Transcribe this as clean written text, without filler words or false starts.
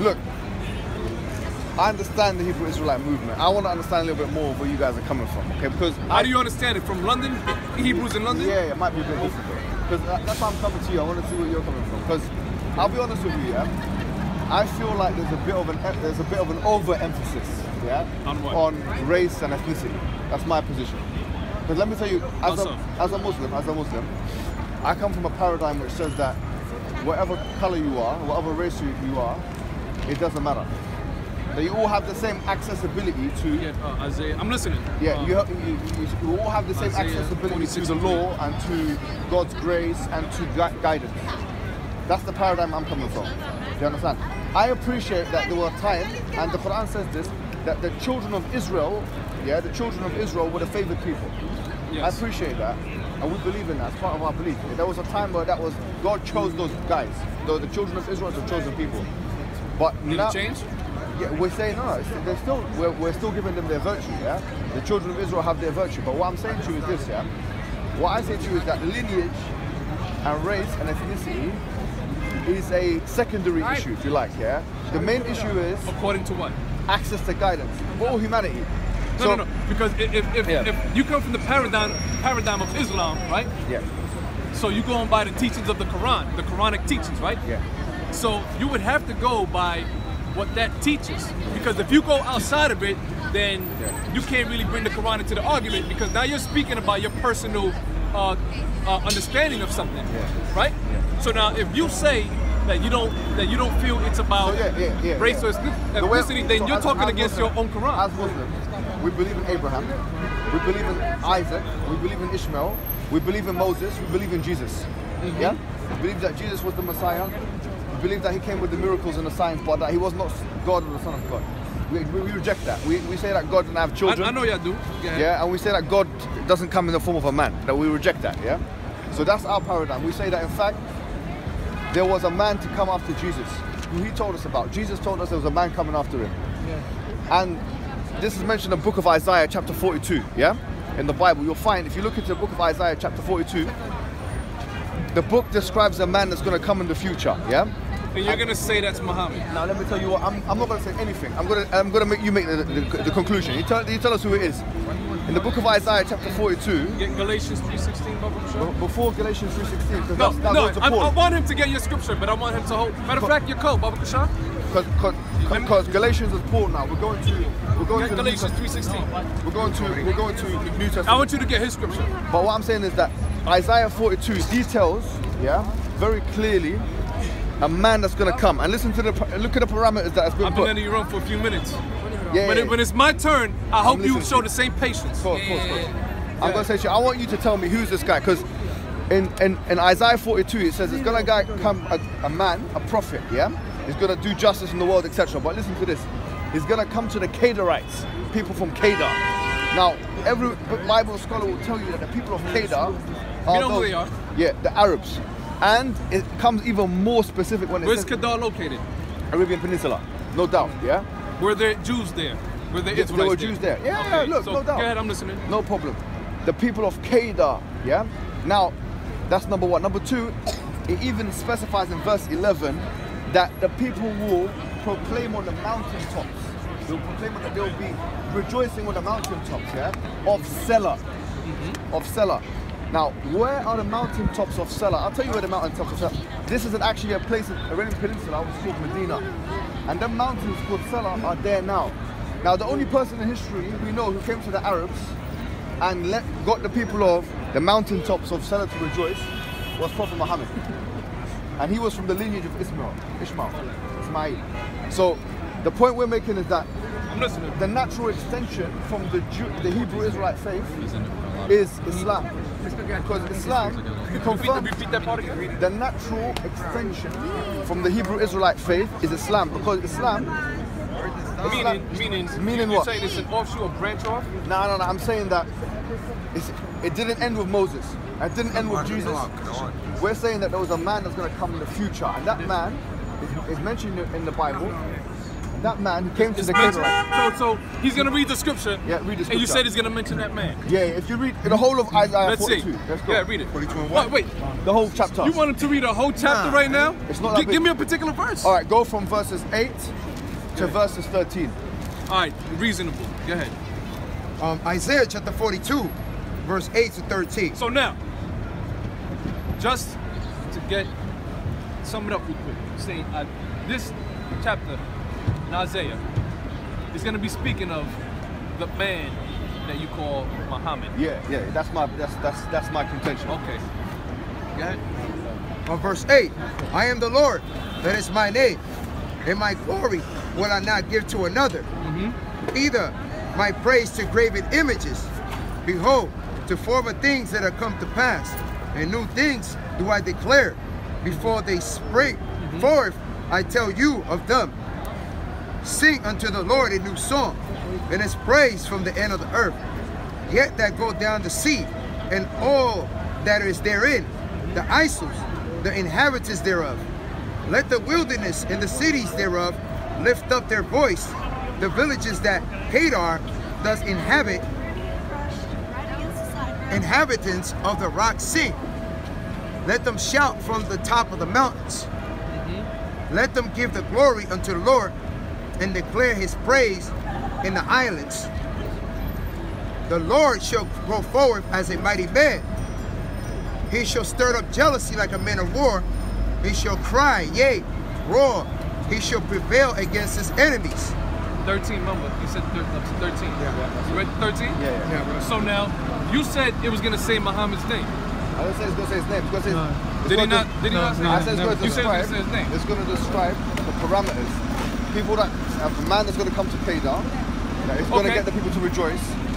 Look, I understand the Hebrew Israelite movement. I want to understand a little bit more where you guys are coming from, okay? Because how do you understand it? From London? Hebrews in London? Yeah, it might be a bit different. Because that's why I'm coming to you. I want to see where you're coming from. Because I'll be honest with you, yeah, I feel like there's a bit of an overemphasis, yeah, on race and ethnicity. That's my position. Because let me tell you, as a Muslim, I come from a paradigm which says that whatever color you are, whatever race you are, it doesn't matter. That you all have the same accessibility to... Yeah, Isaiah, I'm listening. Yeah, you all have the same accessibility to the law and to God's grace and to guidance. That's the paradigm I'm coming from. Do you understand? I appreciate that there were times, and the Quran says this, that the children of Israel, yeah, the children of Israel were the favored people. Yes. I appreciate that. And we believe in that. It's part of our belief. There was a time where that was, God chose those guys. The children of Israel are the chosen people. But now... Did it change? Yeah, we're saying no, we're still giving them their virtue, yeah? The children of Israel have their virtue, but what I'm saying to you is this, yeah? What I say to you is that lineage and race and ethnicity is a secondary issue, if you like, yeah? The main issue is... According to what? Access to guidance for all humanity. No, because if you come from the paradigm of Islam, right? Yeah. So you go and by the teachings of the Quran, the Quranic teachings, right? Yeah. So you would have to go by what that teaches, because if you go outside of it, then you can't really bring the Quran into the argument, because now you're speaking about your personal understanding of something, right? Yeah. So now, if you say that you don't feel it's about race or ethnicity, then you're talking against your own Quran. As Muslims, we believe in Abraham, we believe in Isaac, we believe in Ishmael, we believe in Moses, we believe in Jesus. Mm-hmm. Yeah, we believe that Jesus was the Messiah. Believe that he came with the miracles and the signs, but that he was not God or the Son of God. We reject that. We say that God doesn't have children. I know you do. Yeah. Yeah, and we say that God doesn't come in the form of a man. That we reject that, yeah? So that's our paradigm. We say that, in fact, there was a man to come after Jesus, who he told us about. Jesus told us there was a man coming after him. Yeah. And this is mentioned in the book of Isaiah, chapter 42, yeah? In the Bible, you'll find, if you look into the book of Isaiah, chapter 42, the book describes a man that's going to come in the future, yeah? And you're going to say that's Muhammad. Now let me tell you what, I'm not going to say anything. I'm going to make you make the conclusion. You tell us who it is. In the book of Isaiah chapter 42. Get Galatians 3:16, Bob, sure. Before Galatians 3:16. No, I want him to get your scripture, but I want him to hold. Matter of fact, your code, Baba Kashan. Because Galatians is Paul now. We're going to Galatians 3:16. We're going to the New Testament. I want you to get his scripture. But what I'm saying is that Isaiah 42 details, yeah, very clearly, a man that's going to come. And listen to look at the parameters that has been put. I've been letting you run for a few minutes. Yeah, when it's my turn, I hope you show the same patience. Of course. I'm going to say to you, I want you to tell me who's this guy. Because in Isaiah 42, it says it's going to come a man, a prophet, yeah? He's going to do justice in the world, etc. But listen to this. He's going to come to the Kedarites, people from Kedar. Now, every Bible scholar will tell you that the people of Kedar are who they are. Yeah, the Arabs. And it comes even more specific when it says... Where's Kedar located? Arabian Peninsula, no doubt, yeah? Were there Jews there? Were there Israelites there? There were Jews there. Yeah, okay. Look, so no doubt. Go ahead, I'm listening. No problem. The people of Kedar, yeah? Now, that's number one. Number two, it even specifies in verse 11 that the people will proclaim on the mountaintops. They'll proclaim that they'll be rejoicing on the mountaintops, yeah? Of Selah. Mm-hmm. Of Selah. Now, where are the mountaintops of Selah? I'll tell you where the mountaintops of Selah. This is actually a place in the Arabian Peninsula, which is called Medina. And the mountains called Selah are there now. Now, the only person in history we know who came to the Arabs and got the people of the mountaintops of Selah to rejoice was Prophet Muhammad. And he was from the lineage of Ismail. So, the point we're making is that the natural extension from the Hebrew Israelite faith is Islam. Because Islam confirms the natural extension from the Hebrew Israelite faith is Islam. Because Islam, meaning what? You're saying it's an offshoot or branch off? No. I'm saying that it didn't end with Moses. It didn't end with Jesus. We're saying that there was a man that's going to come in the future, and that man is mentioned in the Bible. that man who came to the Kedarites. So he's going to read the scripture. Yeah, read the scripture. And you said he's going to mention that man. Yeah, if you read the whole of Isaiah 42. Let's go. Yeah, read it. 42 and what? No, wait. The whole chapter. You want him to read a whole chapter right now? It's not that big. Give me a particular verse. All right, go from verses 8 to verses 13. All right, reasonable. Go ahead. Isaiah chapter 42, verse 8 to 13. So now, just to sum it up real quick, saying this chapter in Isaiah is going to be speaking of the man that you call Muhammad. Yeah, yeah, that's my contention. Okay, go ahead. On verse 8, I am the Lord, that is my name, and my glory will I not give to another, either my praise to graven images. Behold, to former things that are come to pass, and new things do I declare. Before they spring forth, I tell you of them. Sing unto the Lord a new song, and his praise from the end of the earth. Yet that go down the sea, and all that is therein, the isles, the inhabitants thereof. Let the wilderness and the cities thereof lift up their voice, the villages that Kedar does inhabit, inhabitants of the rock sing. Let them shout from the top of the mountains. Let them give the glory unto the Lord and declare his praise in the islands. The Lord shall go forward as a mighty man. He shall stir up jealousy like a man of war. He shall cry, yea, roar. He shall prevail against his enemies. 13, remember, you said up to 13. Yeah. You read 13? Yeah, yeah, yeah. Bro. So now, you said it was going to say Muhammad's name. I didn't say it's going to say his name. It's say it's I said it's going to describe. It's going to describe the parameters. People that, a man that's going to come to Kedar, it's going to get the people to rejoice.